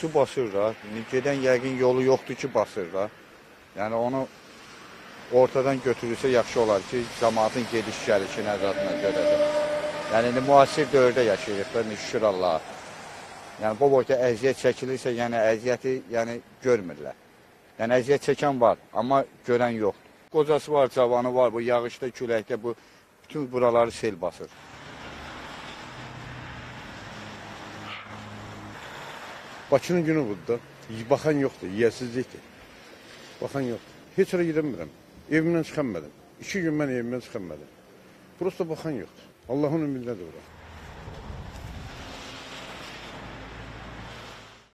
Su basırlar. Gedən yəqin yolu yoxdur ki, basırlar. Yəni onu ortadan götürülsə yaxşı olar ki, cəmaatın gediş gəlişi nəzarətinə görəcək. Yəni indi müasir dövrdə yaşayırıq da, şükür Allaha. Yəni bu boyda əziyyət çəkilirsə, yəni əziyyəti yəni görmürlər. Yəni əziyyət çəkən var, amma görən yoxdur. Qocası var, cavanı var, bu yağışda, küləkdə bu bütün buraları sel basır. Bakının günü budur da. Baxan yoxdur, yiyəsizlikdir. Baxan yoxdur. Heç yerə gedəmirəm. Evimdən çıxamadım. 2 gün mən evimdən çıxamadım. Prosta baxan yoxdur. Allahın ümidinə də bura.